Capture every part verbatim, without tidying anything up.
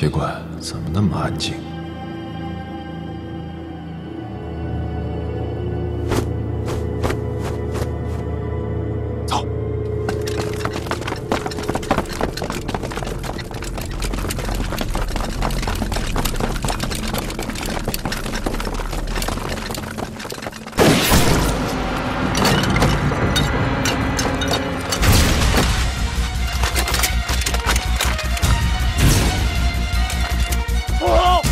奇怪，怎么那么安静？走。哦。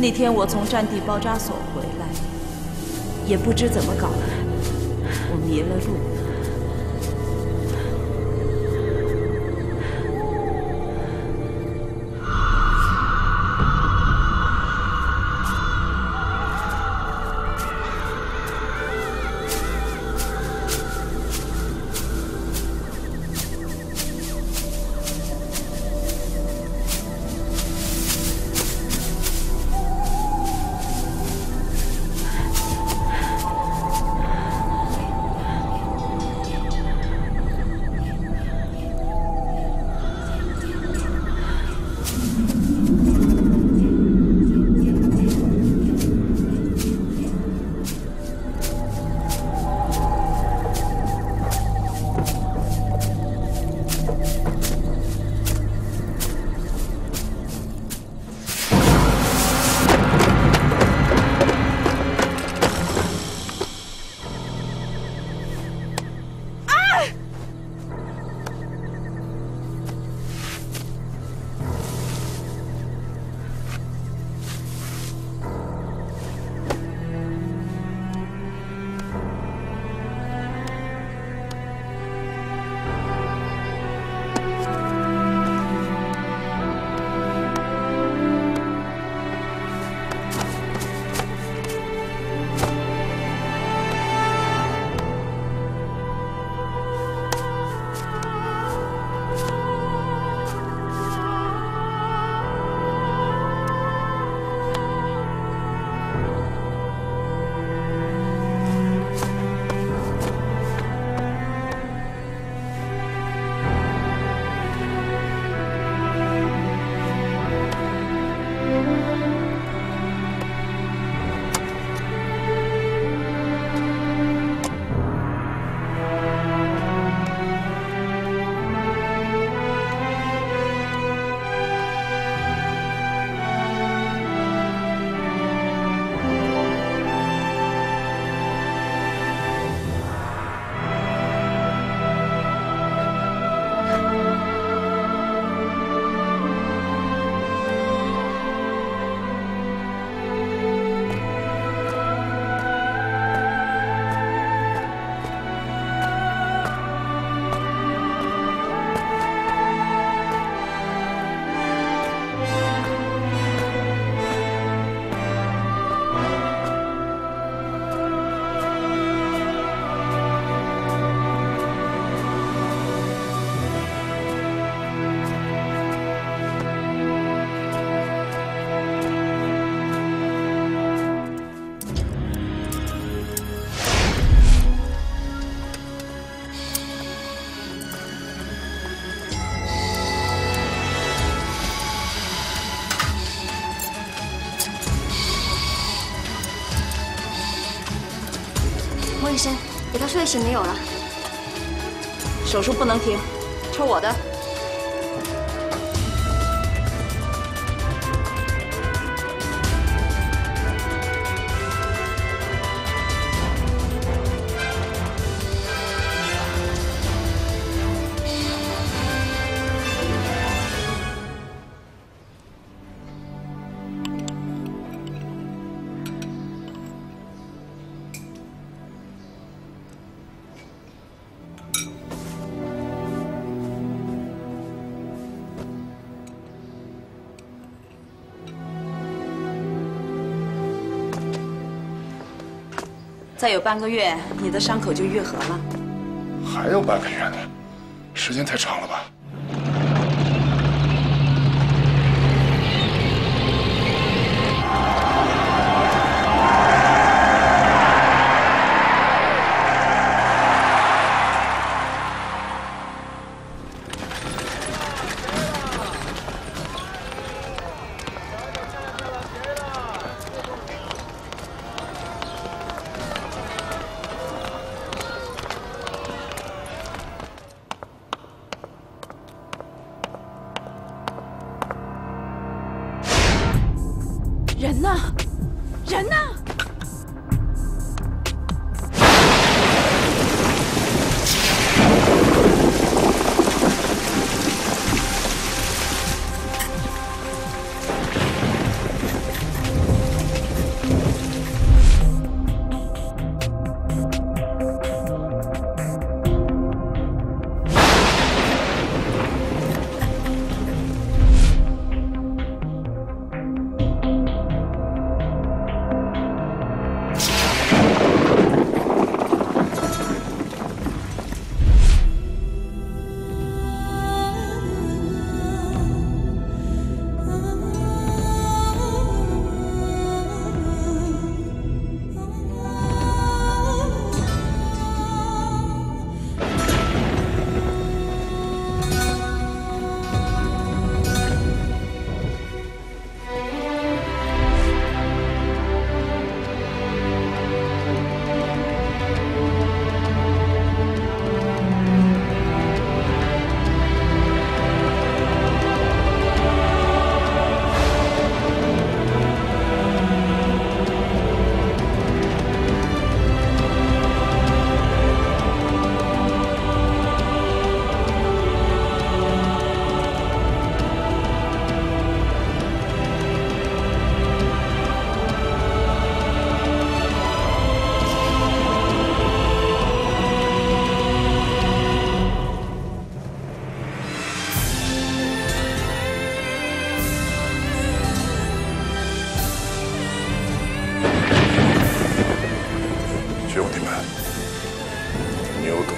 那天我从山地包扎所回来，也不知怎么搞的，我迷了路。 莫医生，给他说一声没有了。手术不能停，抽我的。 再有半个月，你的伤口就愈合了。还有半个月呢，时间太长了吧？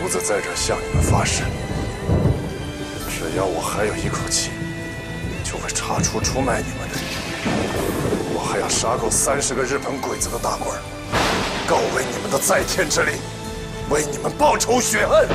独自在这向你们发誓，只要我还有一口气，就会查出出卖你们的人。我还要杀够三十个日本鬼子的大官，告慰你们的在天之灵，为你们报仇雪恨。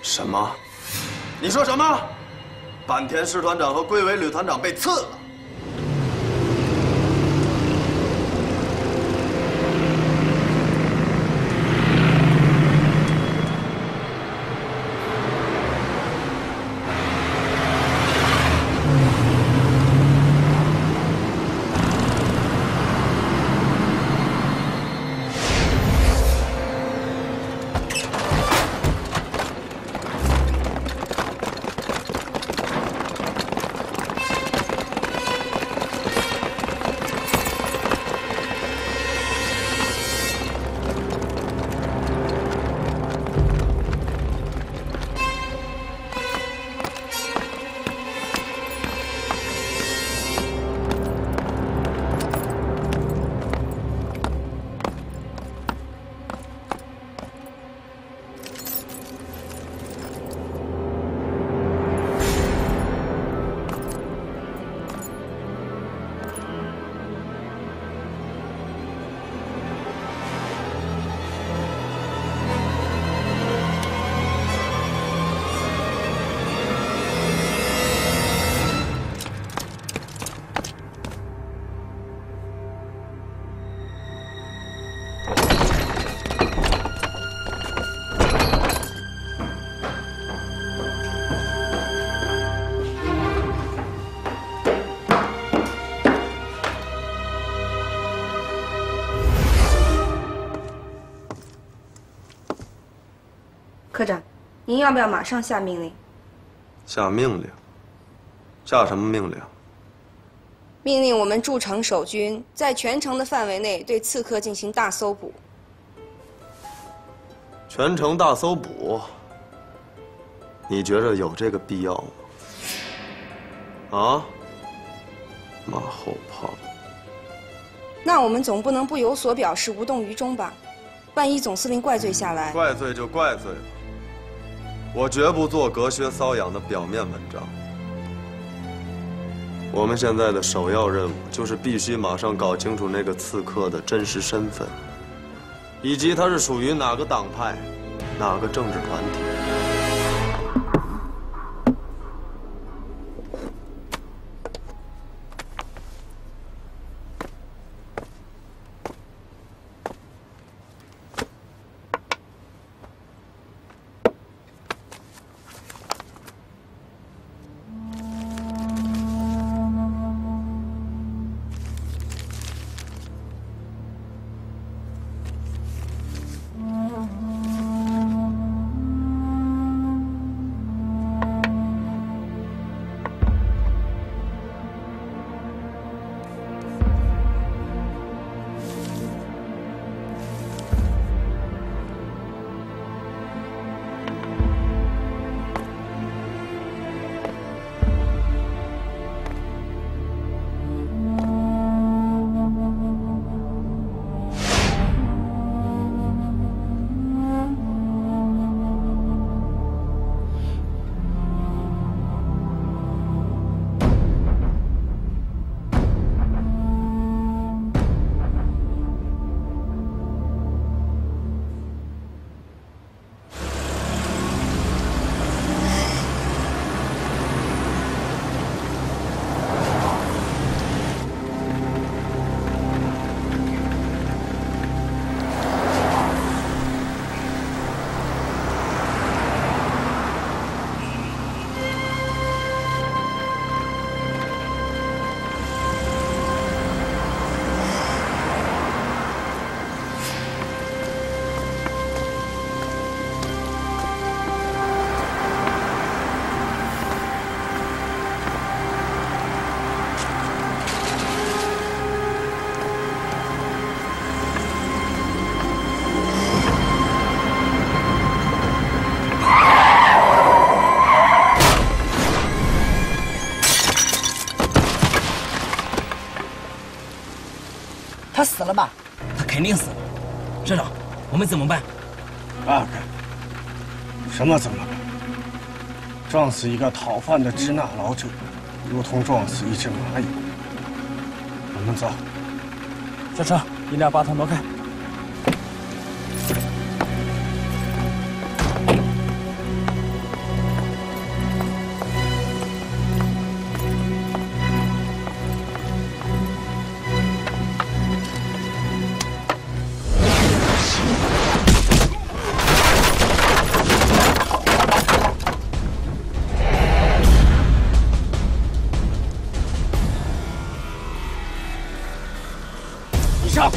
什么？你说什么？坂田师团长和龟尾旅团长被刺了。科长，您要不要马上下命令？下命令？下什么命令？命令我们驻城守军在全城的范围内对刺客进行大搜捕。全城大搜捕，你觉着有这个必要吗？啊？马后炮。那我们总不能不有所表示，无动于衷吧？ 万一总司令怪罪下来，怪罪就怪罪吧。我绝不做隔靴搔痒的表面文章。我们现在的首要任务就是必须马上搞清楚那个刺客的真实身份，以及他是属于哪个党派、哪个政治团体。他死了吧？他肯定死了。社长，我们怎么办？办不了。什么怎么办？撞死一个讨饭的支那老者，如同撞死一只蚂蚁。我们走。小车，你俩把他挪开。 上。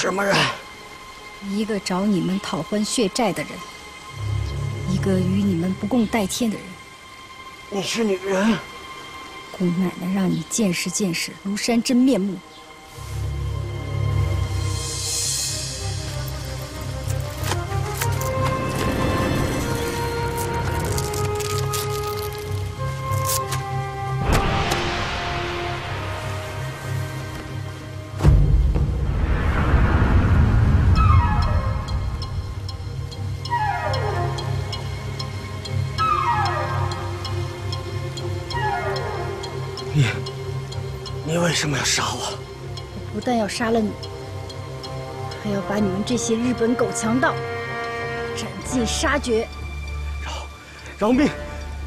什么人？一个找你们讨还血债的人，一个与你们不共戴天的人。你是女人？姑奶奶让你见识见识庐山真面目。 为什么要杀我？我不但要杀了你，还要把你们这些日本狗强盗斩尽杀绝！饶饶命，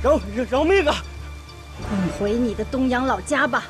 饶饶命啊！滚回你的东阳老家吧！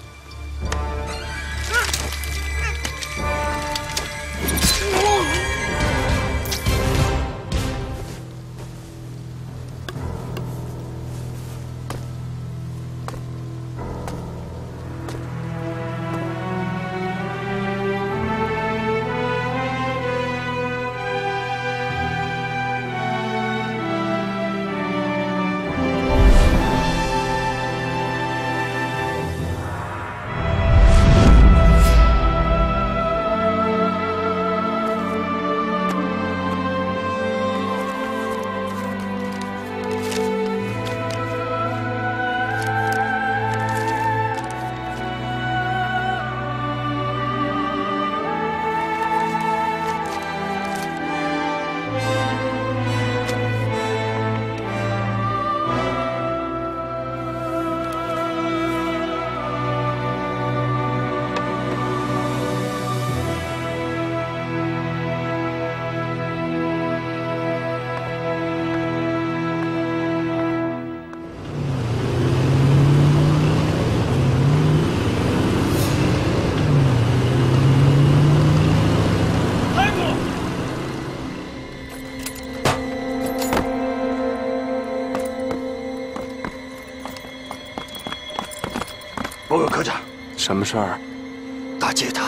报告科长，什么事儿？打劫他！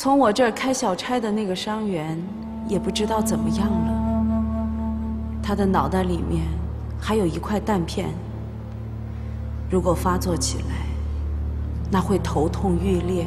从我这儿开小差的那个伤员，也不知道怎么样了。他的脑袋里面还有一块弹片，如果发作起来，那会头痛欲裂。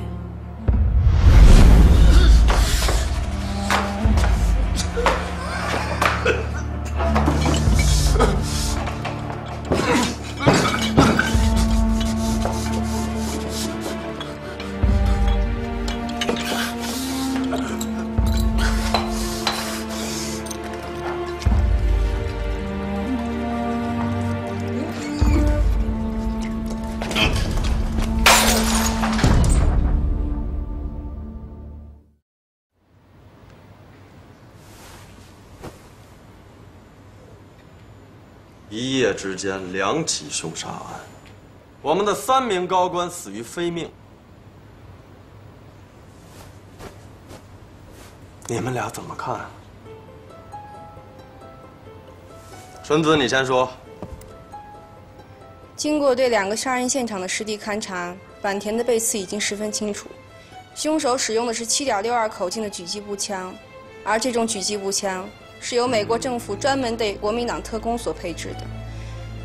之间两起凶杀案，我们的三名高官死于非命。你们俩怎么看啊？纯子，你先说。经过对两个杀人现场的实地勘查，坂田的背刺已经十分清楚，凶手使用的是 七点六二 口径的狙击步枪，而这种狙击步枪是由美国政府专门对国民党特工所配置的。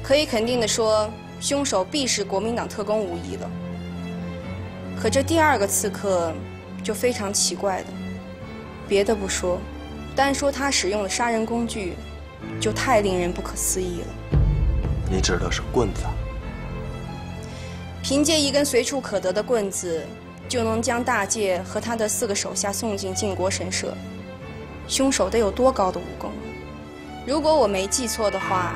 可以肯定地说，凶手必是国民党特工无疑了。可这第二个刺客就非常奇怪了，别的不说，单说他使用的杀人工具，就太令人不可思议了。你指的是棍子？凭借一根随处可得的棍子，就能将大介和他的四个手下送进靖国神社。凶手得有多高的武功？如果我没记错的话，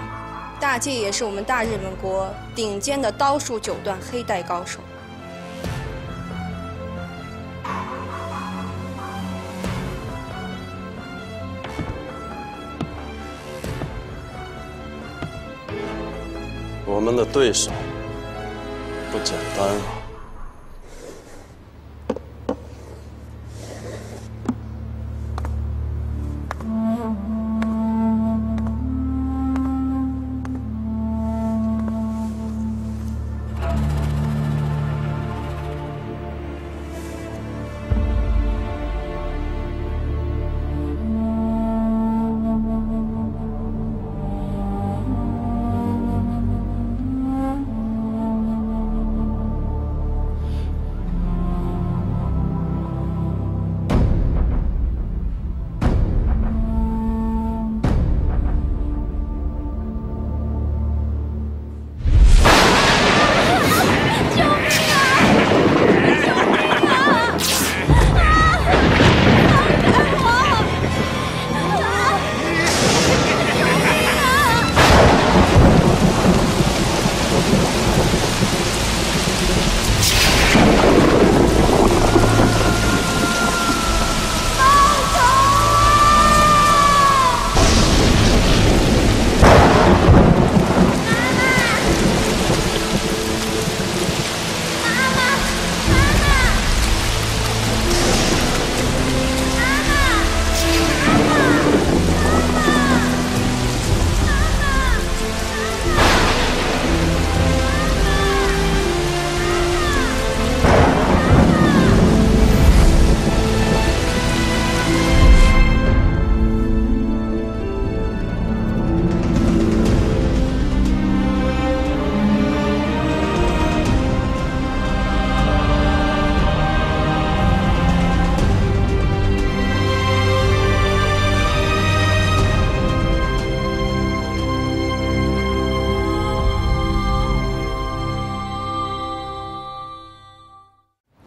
大介也是我们大日本国顶尖的刀术九段黑带高手。 我们的对手不简单啊！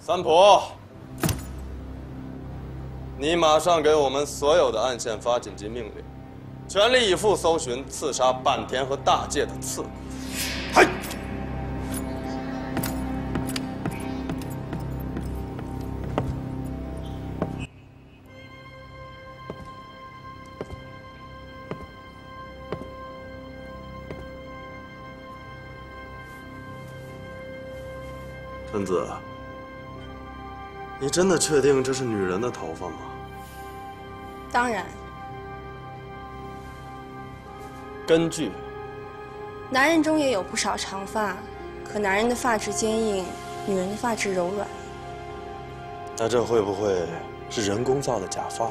三浦，你马上给我们所有的暗线发紧急命令，全力以赴搜寻刺杀坂田和大介的刺客。嗨！春子。 你真的确定这是女人的头发吗？当然。根据。男人中也有不少长发，可男人的发质坚硬，女人的发质柔软。那这会不会是人工造的假发？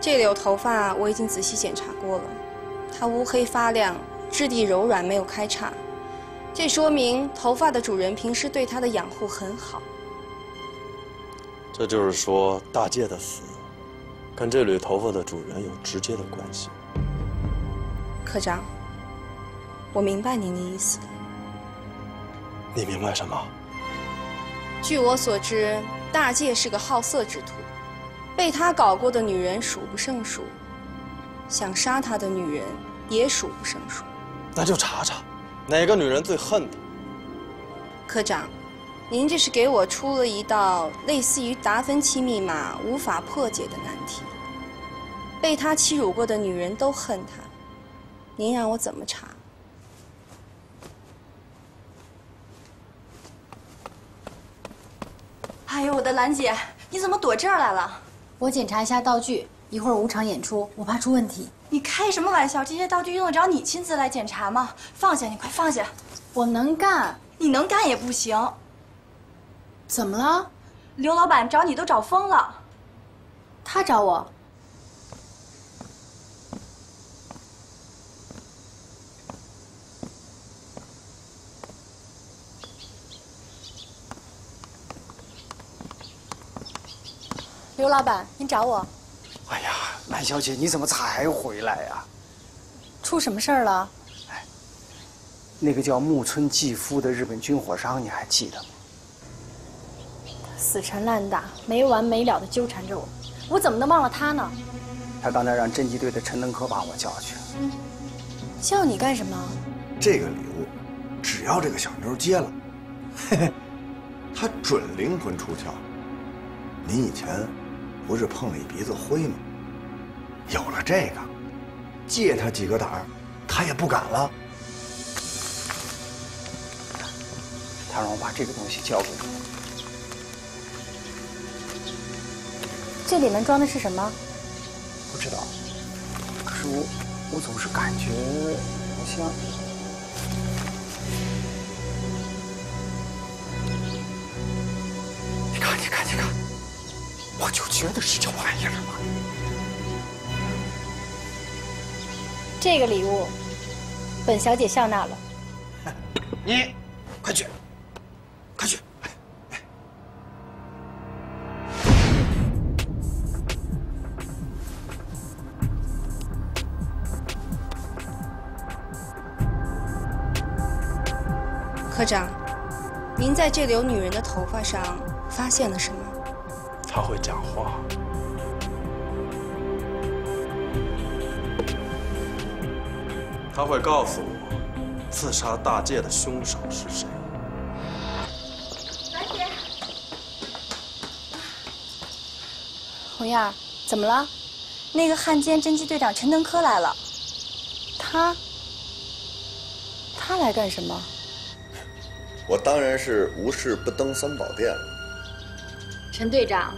这绺头发我已经仔细检查过了，它乌黑发亮，质地柔软，没有开叉，这说明头发的主人平时对它的养护很好。 这就是说，大介的死跟这缕头发的主人有直接的关系。科长，我明白您的意思。你明白什么？据我所知，大介是个好色之徒，被他搞过的女人数不胜数，想杀他的女人也数不胜数。那就查查，哪个女人最恨他？科长。 您这是给我出了一道类似于达芬奇密码无法破解的难题。被他欺辱过的女人都恨他，您让我怎么查？哎呦，我的兰姐，你怎么躲这儿来了？我检查一下道具，一会儿五场演出，我怕出问题。你开什么玩笑？这些道具用得着你亲自来检查吗？放下，你快放下！我能干，你能干也不行。怎么了？刘老板找你都找疯了。他找我。 刘老板，您找我。哎呀，兰小姐，你怎么才回来呀？出什么事儿了？哎，那个叫木村纪夫的日本军火商，你还记得吗？死缠烂打，没完没了的纠缠着我，我怎么能忘了他呢？他刚才让侦缉队的陈能科把我叫去了。嗯，叫你干什么？这个礼物，只要这个小妞接了，嘿嘿，他准灵魂出窍。您以前。 不是碰了一鼻子灰吗？有了这个，借他几个胆儿，他也不敢了。他让我把这个东西交给你。这里面装的是什么？不知道。可是我，我总是感觉好像……你看，你看，你看。 我就觉得是这玩意儿嘛。这个礼物，本小姐笑纳了。你，快去，快去！科长，您在这绺女人的头发上发现了什么？ 他会讲话。他会告诉我，刺杀大介的凶手是谁。兰姐，红燕儿，怎么了？那个汉奸侦缉队长陈登科来了。他，他来干什么？我当然是无事不登三宝殿了。 陈队长，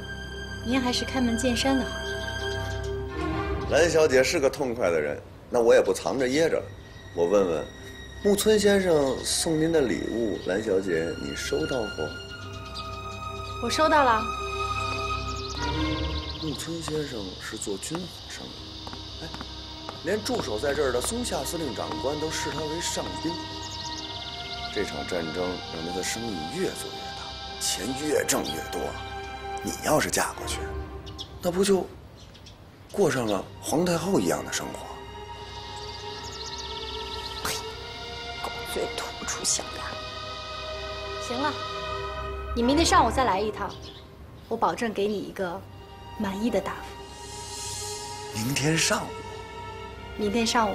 您还是开门见山的好。兰小姐是个痛快的人，那我也不藏着掖着了。我问问，木村先生送您的礼物，兰小姐你收到过？我收到了。木村先生是做军火商的，哎，连驻守在这儿的松下司令长官都视他为上宾。这场战争让他的生意越做越大，钱越挣越多。 你要是嫁过去，那不就过上了皇太后一样的生活？呸！狗嘴吐不出象牙。行了，你明天上午再来一趟，我保证给你一个满意的答复。明天上午？明天上午？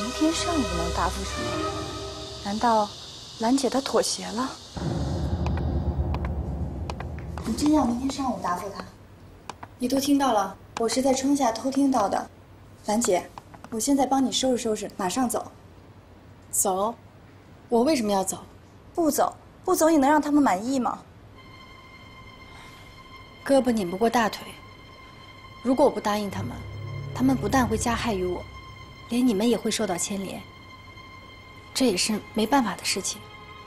明天上午能答复什么？难道兰姐她妥协了？ 你真要明天上午答复他？你都听到了，我是在春夏偷听到的。兰姐，我现在帮你收拾收拾，马上走。走？我为什么要走？不走，不走，你能让他们满意吗？胳膊拧不过大腿。如果我不答应他们，他们不但会加害于我，连你们也会受到牵连。这也是没办法的事情。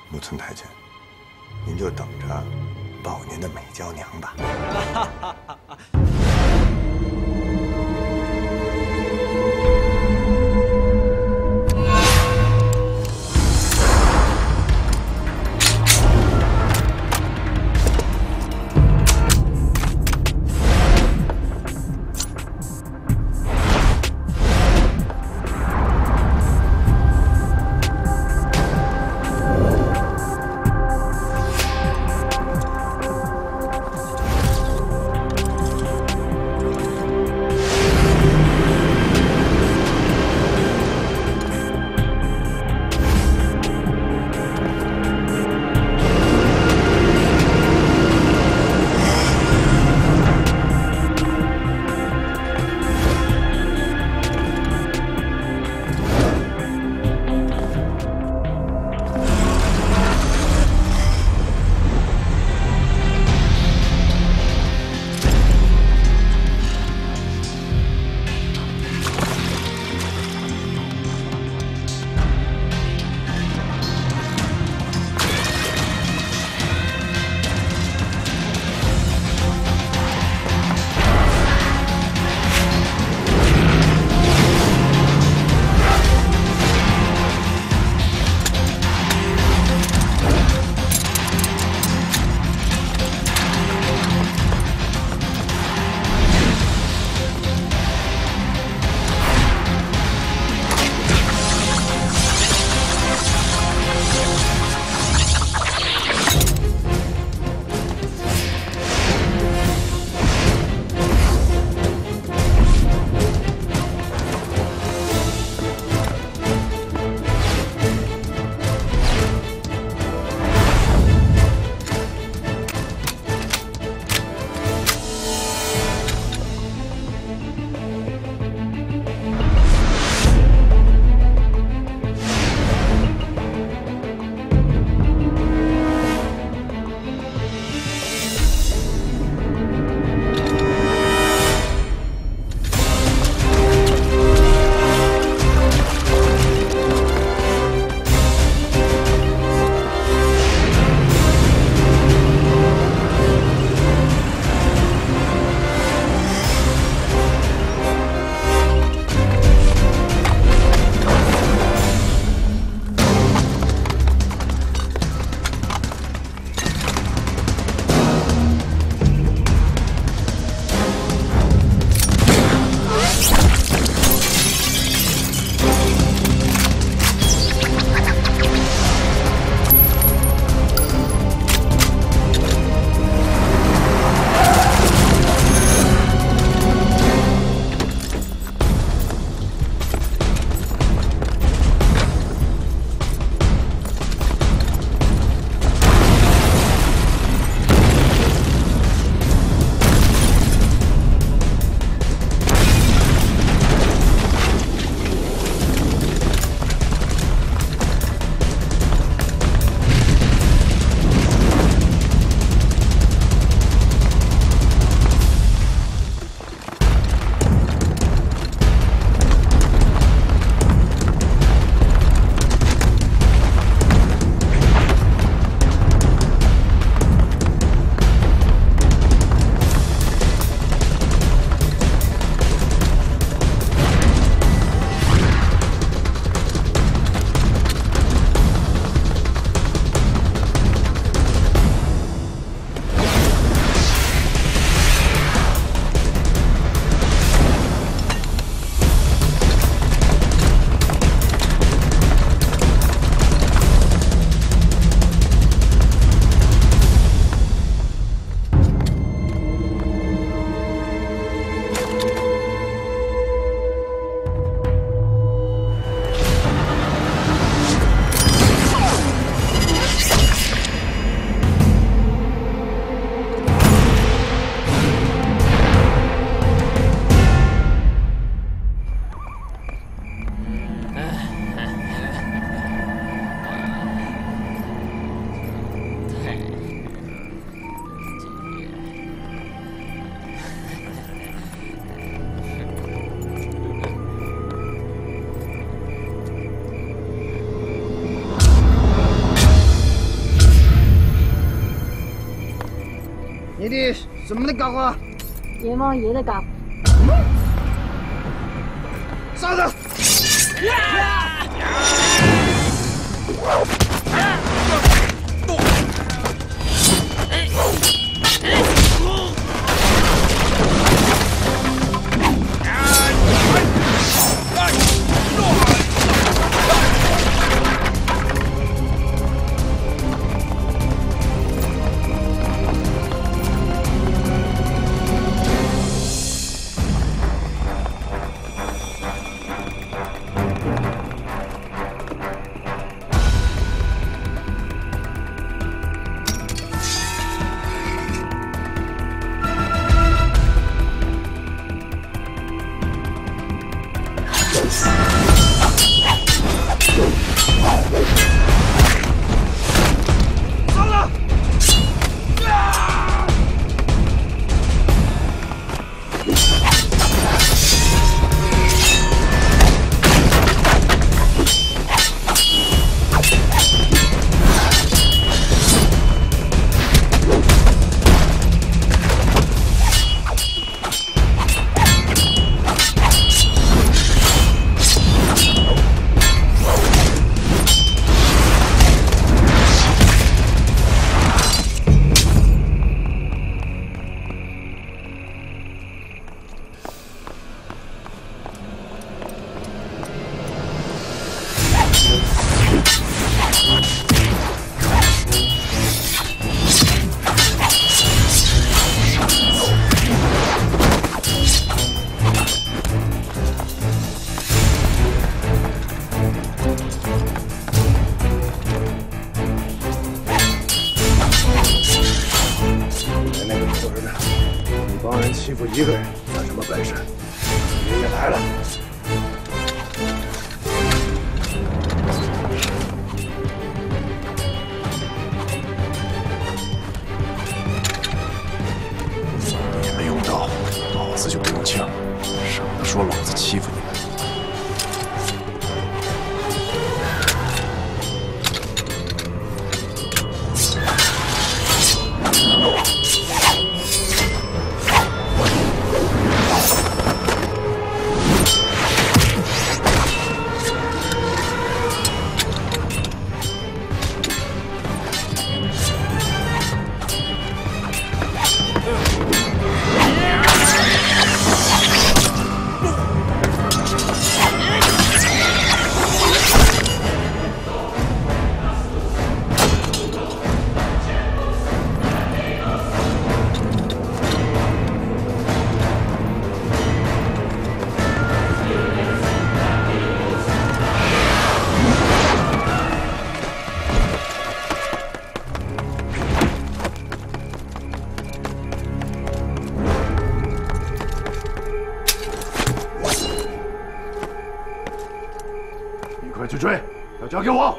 木村太监，您就等着。 抱您的美娇娘吧！你哋做乜夾啊？野貓嘢都夾。收手！一个人算什么本事？爷爷来了！你们用刀，老子就不用枪，省得说老子欺负你们。 去追，要交给我。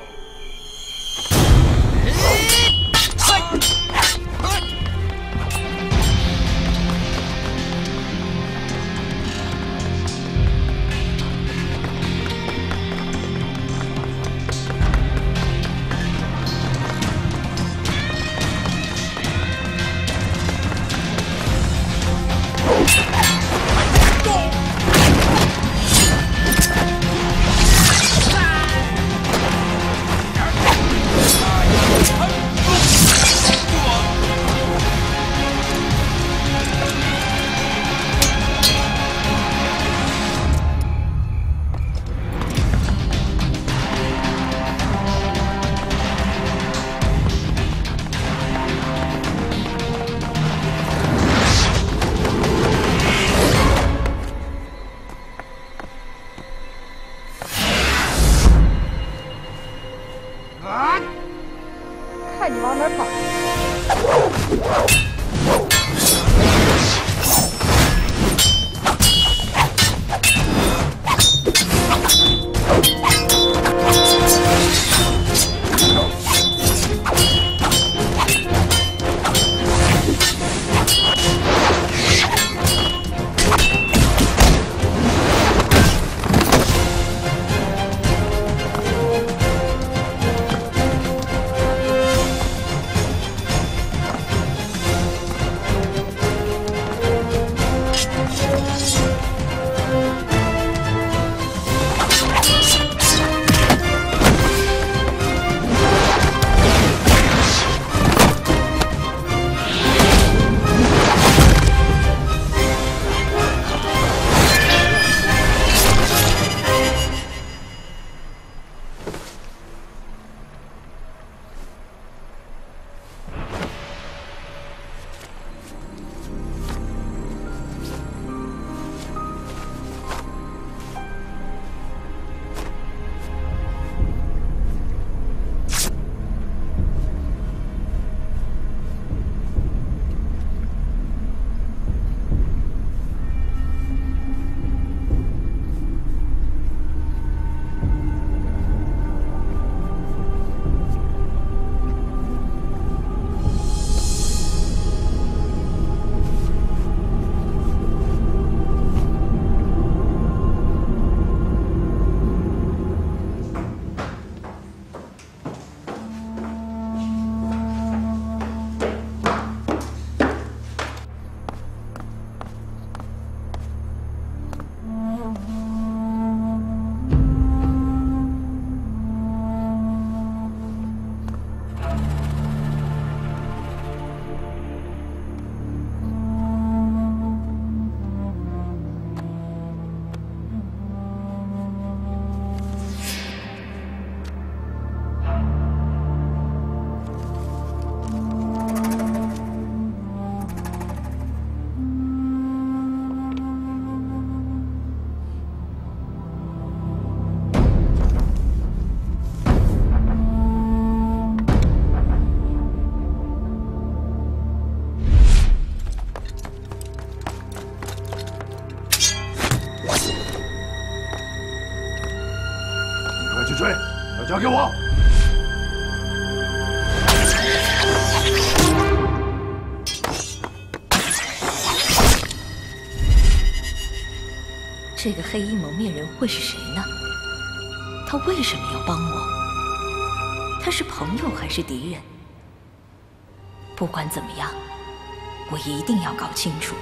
去追，要交给我。 这个黑衣蒙面人会是谁呢？他为什么要帮我？他是朋友还是敌人？不管怎么样，我一定要搞清楚。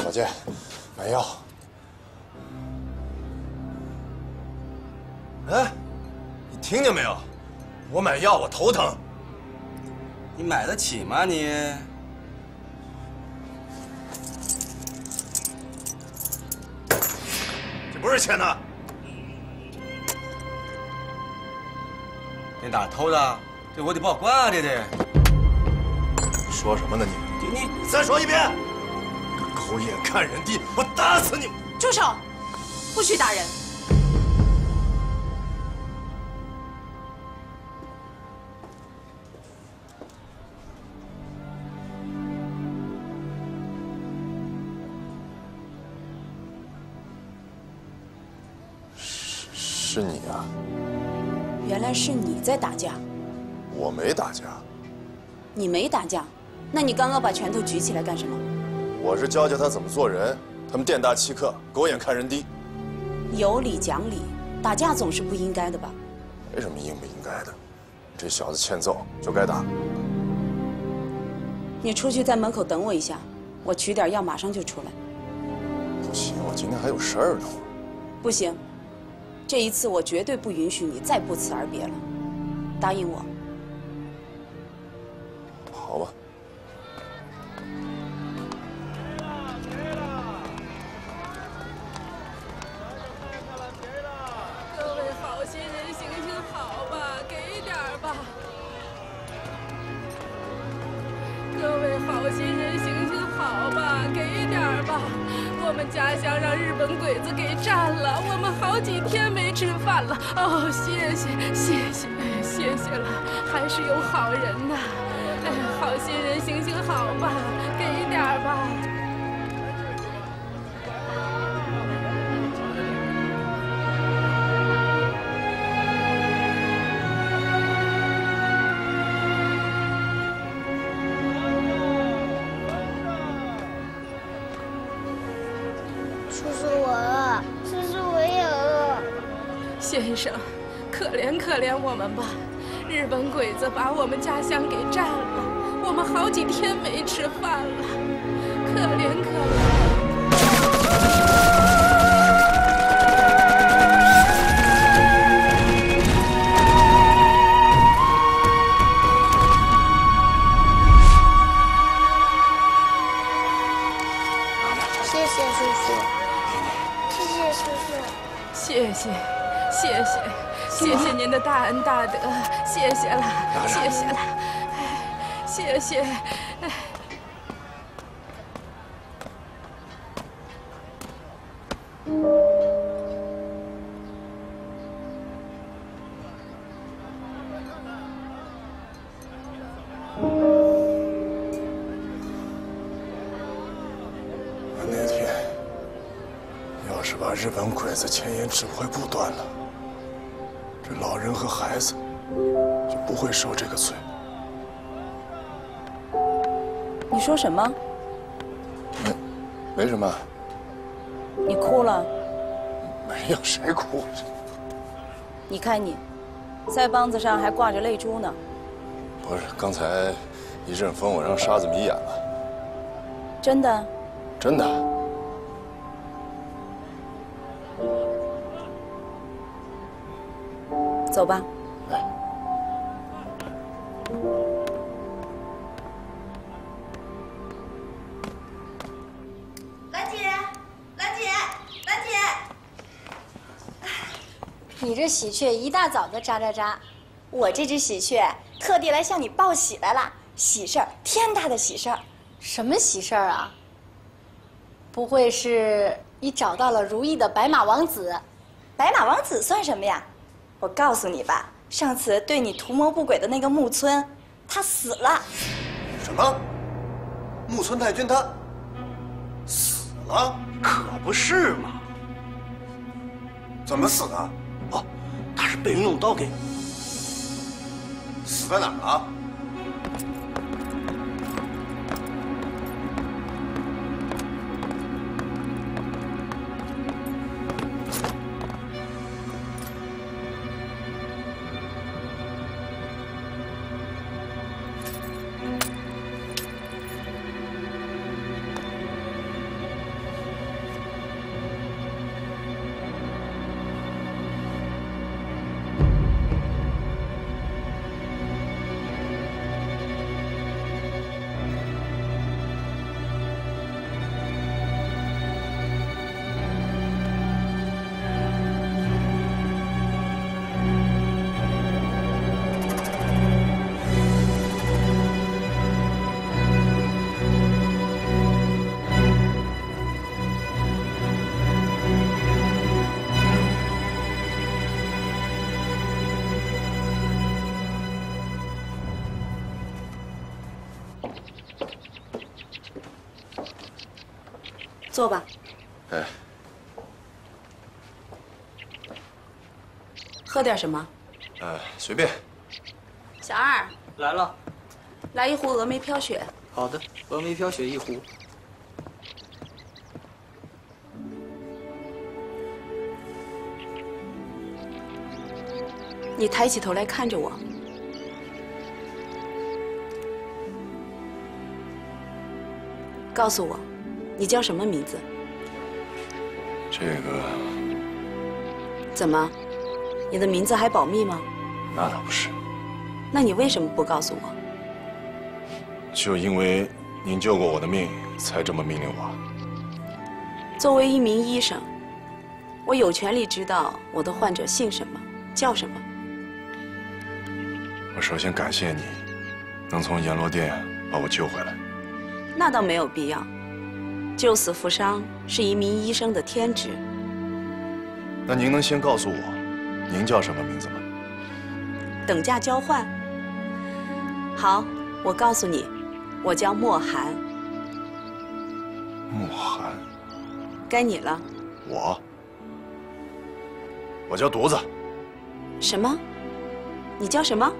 小姐，买药。哎，你听见没有？我买药，我头疼。你买得起吗你？这不是钱呐！你哪偷的？这我得报官啊！这得。你说什么呢你？你你再说一遍。 狗眼看人低，我打死你！住手！不许打人！是是你啊！原来是你在打架。我没打架。你没打架，那你刚刚把拳头举起来干什么？ 我是教教他怎么做人，他们店大欺客，狗眼看人低。有理讲理，打架总是不应该的吧？没什么应不应该的，这小子欠揍就该打。你出去在门口等我一下，我取点药马上就出来。不行，我今天还有事儿呢。不行，这一次我绝对不允许你再不辞而别了，答应我。好吧。 把我们家乡给占了，我们好几天没吃饭了，可怜可怜。谢谢叔叔，谢谢叔叔，谢谢，谢谢。 谢谢您的大恩大德，谢谢了，谢谢了，哎，谢谢，哎。那天要是把日本鬼子前沿指挥部端了。 这老人和孩子就不会受这个罪。说什么？没，没什么。你哭了？没有，谁哭？你看你，腮帮子上还挂着泪珠呢。不是，刚才一阵风，我让沙子迷眼了。真的？真的。 走吧。来。兰姐，兰姐，兰姐！你这喜鹊一大早就喳喳喳，我这只喜鹊特地来向你报喜来了，喜事儿，天大的喜事儿！什么喜事儿啊？不会是你找到了如意的白马王子？白马王子算什么呀？ 我告诉你吧，上次对你图谋不轨的那个木村，他死了。什么？木村太君他死了？可不是嘛！怎么死的？哦，他是被人用刀给死在哪儿了？坐吧。哎，喝点什么？呃，随便。小二来了，来一壶峨眉飘雪。好的，峨眉飘雪一壶。你抬起头来看着我。 告诉我，你叫什么名字？这个怎么？你的名字还保密吗？那倒不是。那你为什么不告诉我？就因为您救过我的命，才这么命令我。作为一名医生，我有权利知道我的患者姓什么，叫什么。我首先感谢你，能从阎罗殿把我救回来。 那倒没有必要，救死扶伤是一名医生的天职。那您能先告诉我，您叫什么名字吗？等价交换。好，我告诉你，我叫莫寒。莫寒。该你了。我。我叫犊子。什么？你叫什么？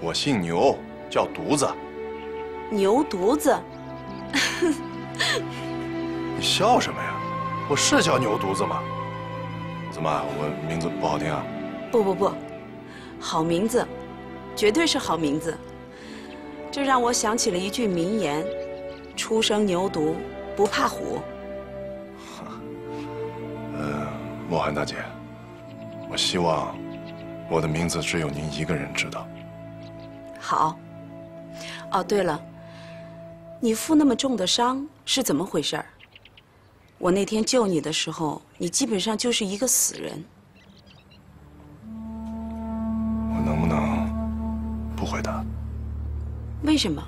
我姓牛，叫犊子。牛犊子。 你笑什么呀？我是叫牛犊子吗？怎么，我名字不好听啊？不不不，好名字，绝对是好名字。这让我想起了一句名言：“初生牛犊不怕虎。”呃，莫寒大姐，我希望我的名字只有您一个人知道。好。哦，对了。 你负那么重的伤是怎么回事儿？我那天救你的时候，你基本上就是一个死人。我能不能不回答？为什么？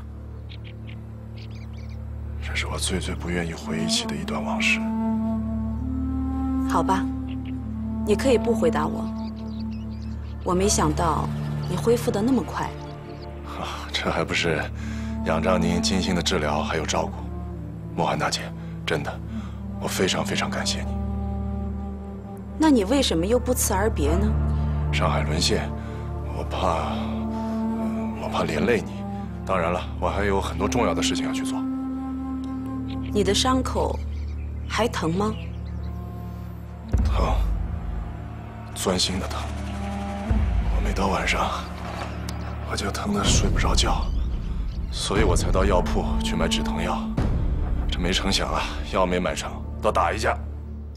这是我最最不愿意回忆起的一段往事。好吧，你可以不回答我。我没想到你恢复得那么快。啊，这还不是。 仰仗您精心的治疗还有照顾，莫寒大姐，真的，我非常非常感谢你。那你为什么又不辞而别呢？上海沦陷，我怕，我怕连累你。当然了，我还有很多重要的事情要去做。你的伤口还疼吗？疼，钻心的疼。我每到晚上，我就疼得睡不着觉，所以我才到药铺去买止疼药。这没成想啊，药没买成，倒打一架。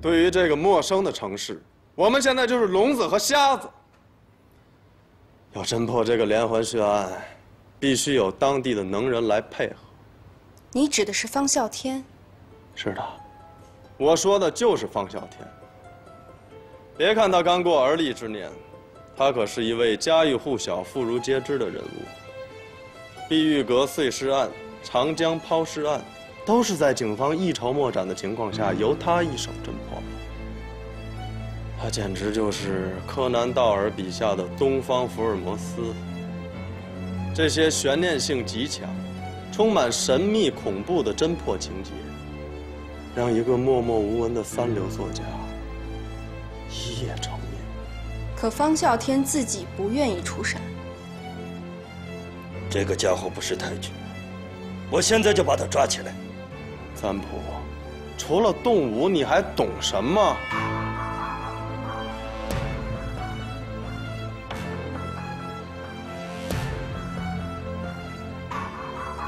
对于这个陌生的城市，我们现在就是聋子和瞎子。 要侦破这个连环血案，必须有当地的能人来配合。你指的是方啸天？是的，我说的就是方啸天。别看他刚过而立之年，他可是一位家喻户晓、妇孺皆知的人物。碧玉阁碎尸案、长江抛尸案，都是在警方一筹莫展的情况下，由他一手侦破。 他简直就是柯南道尔笔下的东方福尔摩斯。这些悬念性极强、充满神秘恐怖的侦破情节，让一个默默无闻的三流作家一夜成名。可方啸天自己不愿意出山。这个家伙不识抬举，我现在就把他抓起来。三浦，除了动武，你还懂什么？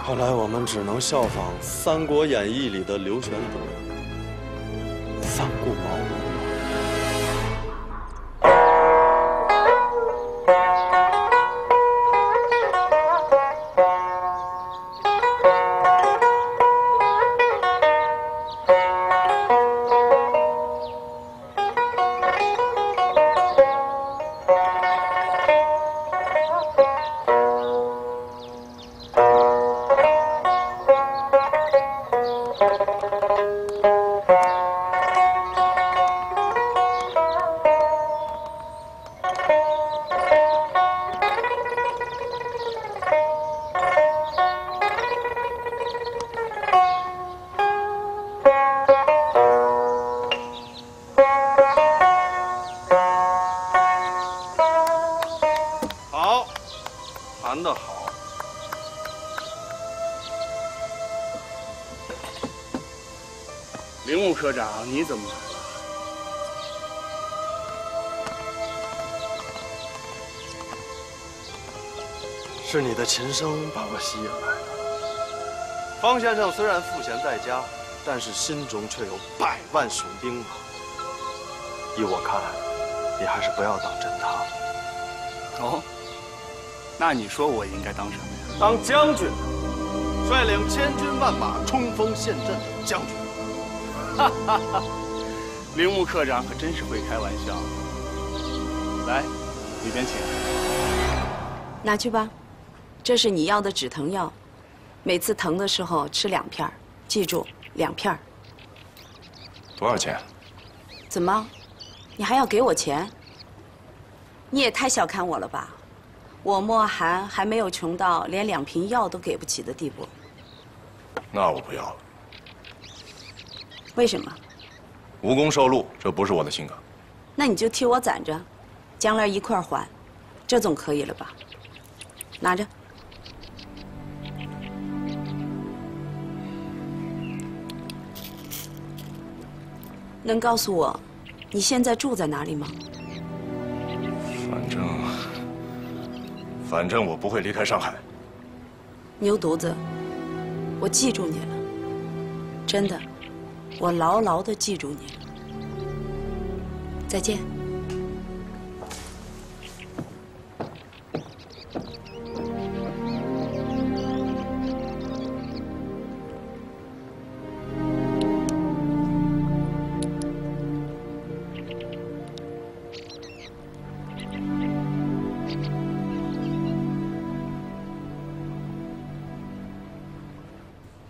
看来我们只能效仿《三国演义》里的刘玄德，三顾茅庐。 科长，你怎么来了？是你的琴声把我吸引来的。方先生虽然赋闲在家，但是心中却有百万雄兵啊！依我看，你还是不要当侦探了。哦，那你说我应该当什么呀？当将军，率领千军万马冲锋陷阵的将军。 哈哈哈，铃木科长可真是会开玩笑。来，里边请。拿去吧，这是你要的止疼药，每次疼的时候吃两片，记住两片。多少钱？怎么，你还要给我钱？你也太小看我了吧！我莫寒还没有穷到连两瓶药都给不起的地步。那我不要了。 为什么？无功受禄，这不是我的性格。那你就替我攒着，将来一块儿还，这总可以了吧？拿着。能告诉我，你现在住在哪里吗？反正，反正我不会离开上海。牛犊子，我记住你了，真的。 我牢牢地记住你。再见。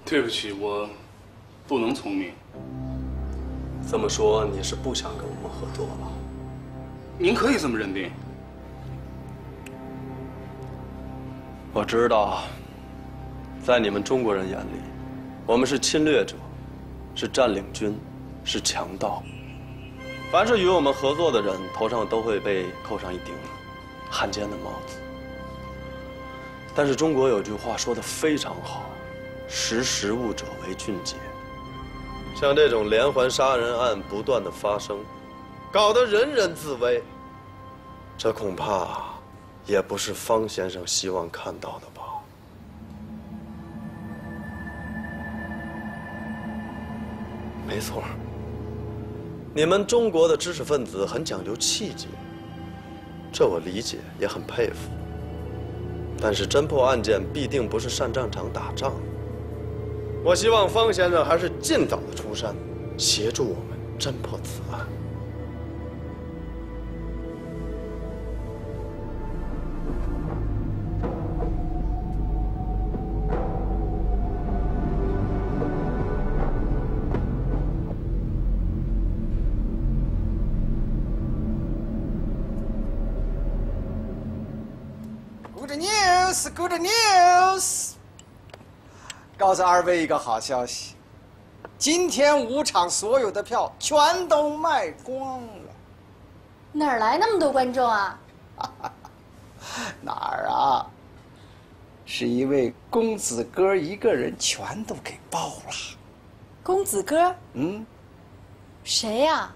对不起，我不能从命。 这么说，你是不想跟我们合作了？您可以这么认定。我知道，在你们中国人眼里，我们是侵略者，是占领军，是强盗。凡是与我们合作的人，头上都会被扣上一顶汉奸的帽子。但是中国有句话说得非常好：“识时务者为俊杰。”像这种连环杀人案不断的发生，搞得人人自危，这恐怕也不是方先生希望看到的吧？ 没错，你们中国的知识分子很讲究气节，这我理解也很佩服。但是侦破案件必定不是上战场打仗。我希望方先生还是尽早的出山，协助我们侦破此案。Good news！ 告诉二位一个好消息，今天五场所有的票全都卖光了。哪儿来那么多观众啊？哪儿啊？是一位公子哥一个人全都给包了。公子哥？嗯。谁呀？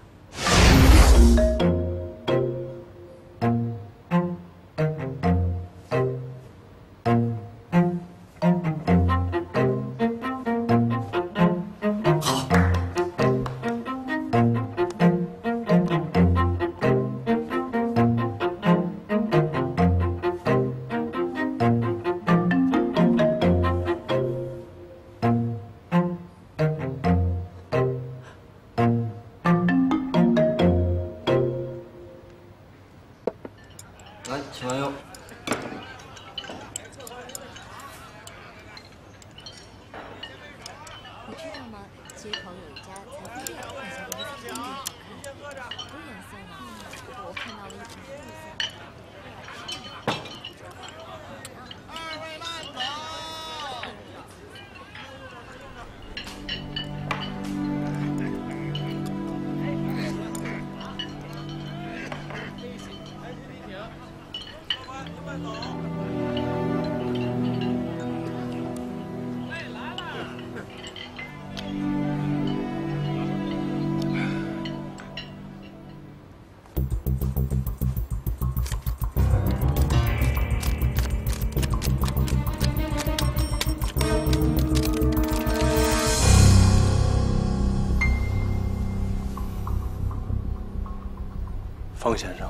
方先生，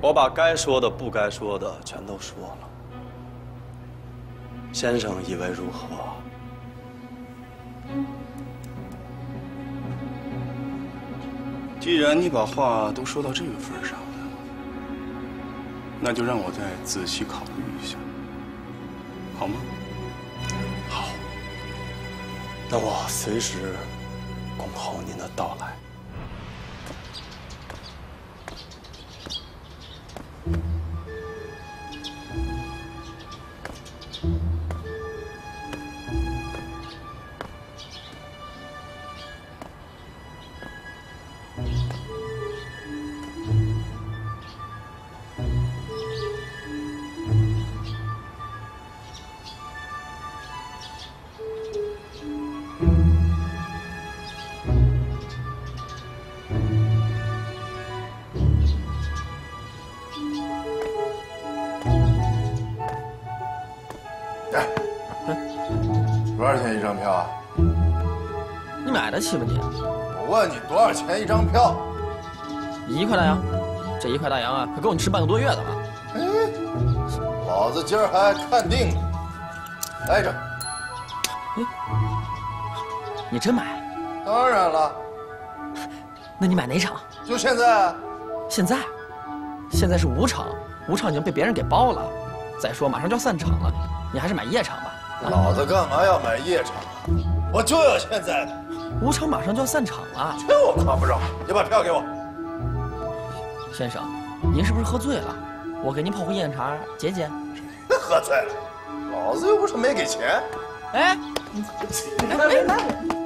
我把该说的、不该说的全都说了。先生以为如何？既然你把话都说到这个份上了，那就让我再仔细考虑一下，好吗？好，那我随时恭候您的到来。 气吧你！我问你多少钱一张票？一块大洋，这一块大洋啊，可够你吃半个多月的了。哎，老子今儿还看定了，来着。哎，你真买？当然了。那你买哪场？就现在。现在？现在是五场，五场已经被别人给包了。再说马上就要散场了，你还是买夜场吧。老子干嘛要买夜场？我就要现在的。 五场马上就要散场了，这我看不上。你把票给我，先生，您是不是喝醉了？我给您泡壶燕茶解解。喝醉了，老子又不是没给钱。哎，来来来，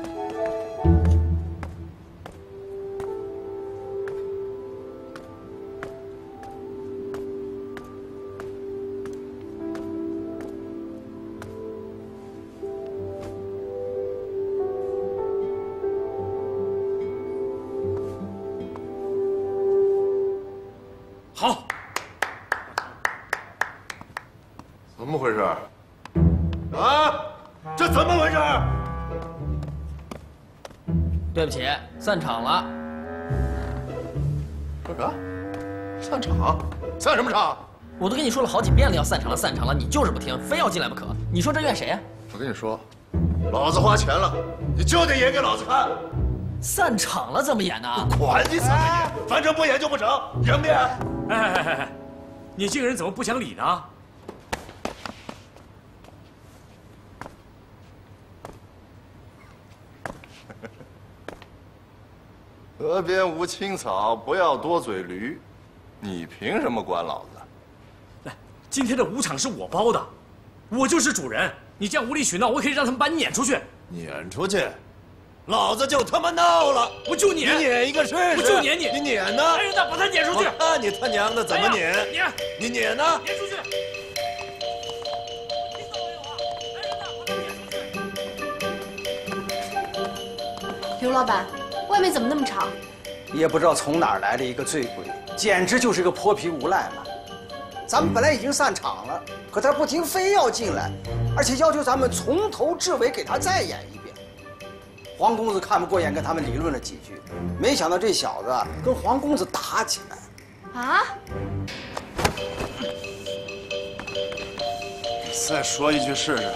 这怎么回事？对不起，散场了。干啥？散场？散什么场？我都跟你说了好几遍了，要散场了，散场了，你就是不听，非要进来不可。你说这怨谁呀？我跟你说，老子花钱了，你就得演给老子看。 散场了怎么演呢？我管你怎么演，反正不演就不成，演不演？哎哎哎哎，你这个人怎么不讲理呢？河边无青草，不要多嘴驴。你凭什么管老子？来，今天的舞场是我包的，我就是主人。你这样无理取闹，我可以让他们把你撵出去。撵出去？ 老子就他妈闹了！我就撵你撵一个试试！我就撵你，你撵呢？哎呀，那把他撵出去！那你他娘的怎么撵？撵你撵呢？撵出去！你懂没有啊？哎呀，那把他撵出去！刘老板，外面怎么那么吵？也不知道从哪儿来的一个醉鬼，简直就是个泼皮无赖嘛！咱们本来已经散场了，可他不听，非要进来，而且要求咱们从头至尾给他再演一遍。 黄公子看不过眼，跟他们理论了几句，没想到这小子跟黄公子打起来。啊！再说一句试试，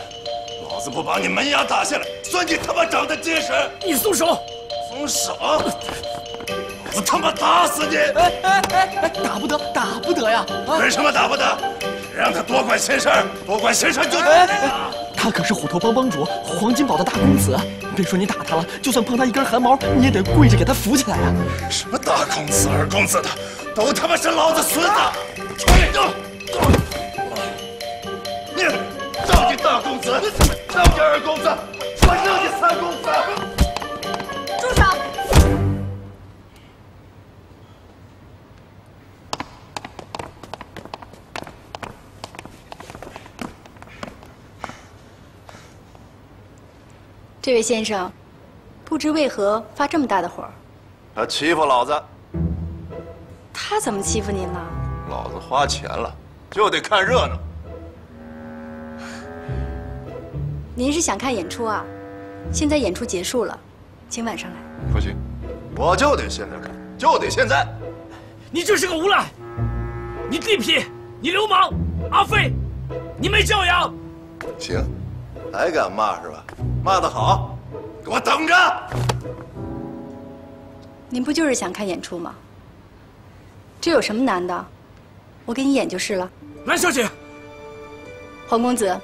老子不把你门牙打下来，算你他妈长得结实！你松手！松手！老子他妈打死你！哎哎哎！打不得，打不得呀！为什么打不得？让他多管闲事，多管闲事就得。 他可是虎头帮帮主，黄金堡的大公子。别说你打他了，就算碰他一根汗毛，你也得跪着给他扶起来啊！什么大公子、二公子的，都他妈是老子孙子！你造你大公子，造你二公子，我造你三公子！住手！这位先生，不知为何发这么大的火？他欺负老子。他怎么欺负您了？老子花钱了，就得看热闹。您是想看演出啊？现在演出结束了，请晚上来。不行，我就得现在看，就得现在。你就是个无赖，你地痞，你流氓，阿飞，你没教养。行，还敢骂是吧？ 骂得好，给我等着！您不就是想看演出吗？这有什么难的？我给你演就是了。蓝小姐，黄公子，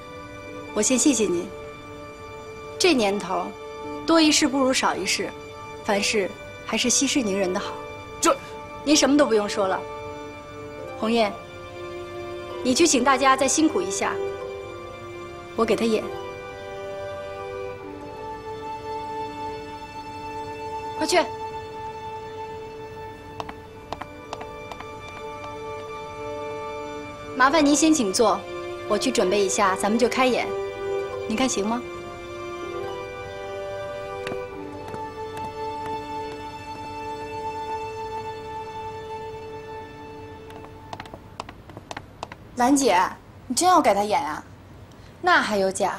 我先谢谢您。这年头，多一事不如少一事，凡事还是息事宁人的好。这，您什么都不用说了。鸿雁，你去请大家再辛苦一下，我给他演。 快去！麻烦您先请坐，我去准备一下，咱们就开演。您看行吗？兰姐，你真要给他演啊？那还有假？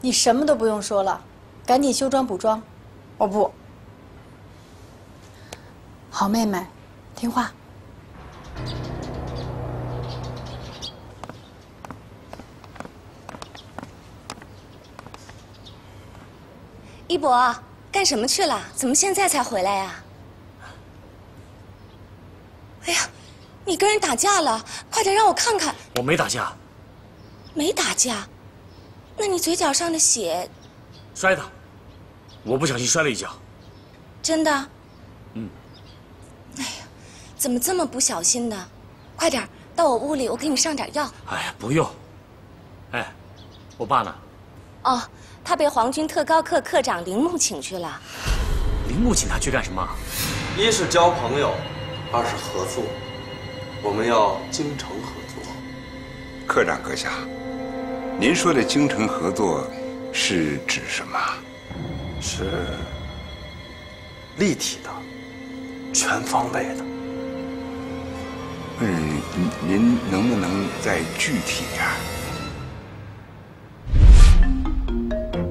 你什么都不用说了，赶紧修妆补妆。我不。 好妹妹，听话。一博，干什么去了？怎么现在才回来呀？哎呀，你跟人打架了，快点让我看看。我没打架。没打架？那你嘴角上的血？摔的，我不小心摔了一跤。真的？嗯。 哎呀，怎么这么不小心呢？快点到我屋里，我给你上点药。哎呀，不用。哎，我爸呢？哦，他被皇军特高课课长铃木请去了。铃木请他去干什么？一是交朋友，二是合作。我们要精诚合作。课长阁下，您说的精诚合作是指什么？是立体的。 全方位的。嗯，您能不能再具体点儿？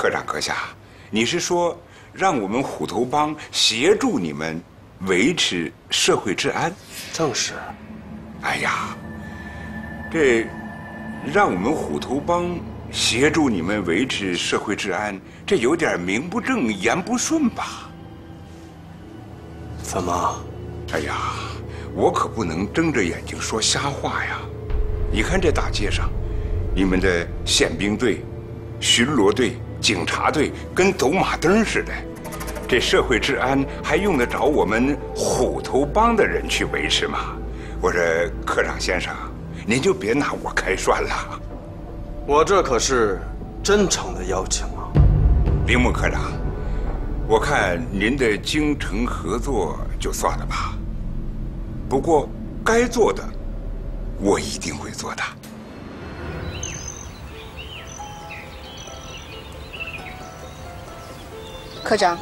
科长阁下，你是说让我们虎头帮协助你们维持社会治安？正是。哎呀，这让我们虎头帮协助你们维持社会治安，这有点名不正言不顺吧？怎么？哎呀，我可不能睁着眼睛说瞎话呀！你看这大街上，你们的宪兵队、巡逻队、警察队跟走马灯似的，这社会治安还用得着我们虎头帮的人去维持吗？我说科长先生，您就别拿我开涮了。 我这可是真诚的邀请啊，铃木科长，我看您的精诚合作就算了吧。不过该做的，我一定会做的。科长，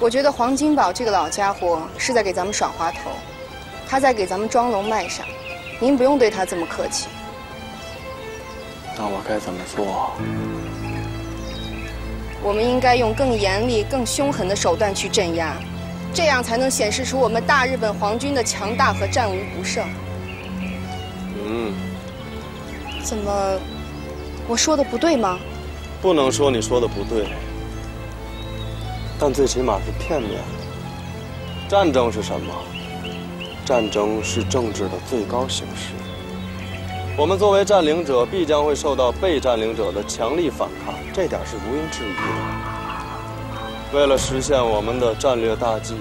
我觉得黄金宝这个老家伙是在给咱们耍滑头，他在给咱们装聋卖傻，您不用对他这么客气。 那我该怎么做？我们应该用更严厉、更凶狠的手段去镇压，这样才能显示出我们大日本皇军的强大和战无不胜。嗯。怎么，我说的不对吗？不能说你说的不对，但最起码是片面的。战争是什么？战争是政治的最高形式。 我们作为占领者，必将会受到被占领者的强力反抗，这点是毋庸置疑的。为了实现我们的战略大计，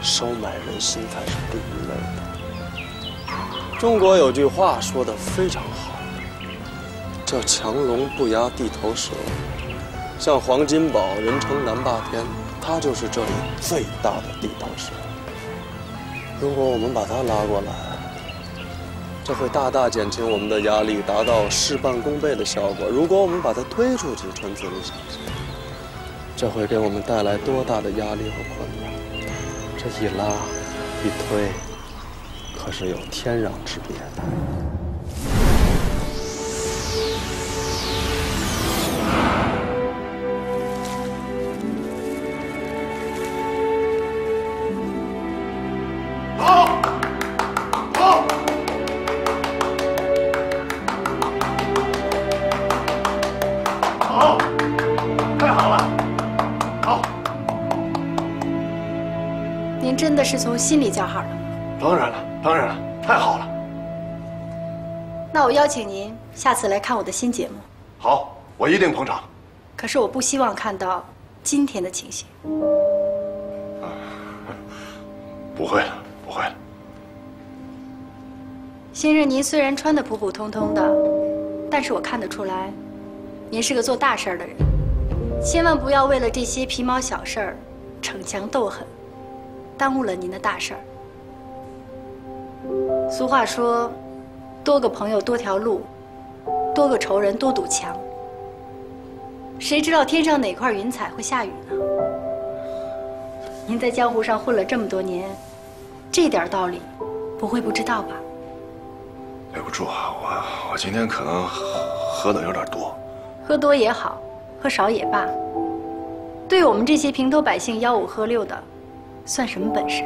收买人心才是第一位的。中国有句话说得非常好：“这强龙不压地头蛇。”像黄金宝，人称南霸天，他就是这里最大的地头蛇。如果我们把他拉过来， 这会大大减轻我们的压力，达到事半功倍的效果。如果我们把它推出去，纯子，你想想，这会给我们带来多大的压力和困难？这一拉一推，可是有天壤之别的。好。 真的是从心里叫好了吗？当然了，当然了，太好了。那我邀请您下次来看我的新节目。好，我一定捧场。可是我不希望看到今天的情形。啊，不会了，不会了。先生，您虽然穿得普普通通的，但是我看得出来，您是个做大事儿的人。千万不要为了这些皮毛小事儿逞强斗狠。 耽误了您的大事儿。俗话说，多个朋友多条路，多个仇人多堵墙。谁知道天上哪块云彩会下雨呢？您在江湖上混了这么多年，这点道理不会不知道吧？对不住啊，我我今天可能喝的有点多。喝多也好，喝少也罢，对我们这些平头百姓吆五喝六的。 算什么本事？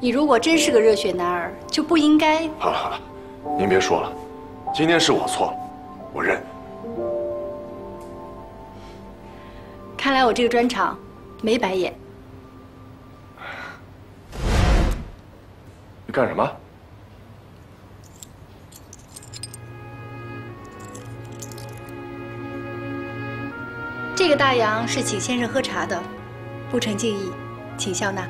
你如果真是个热血男儿，就不应该。好了好了，您别说了，今天是我错了，我认。看来我这个专场没白演。你干什么？这个大洋是请先生喝茶的。 不成敬意，请笑纳。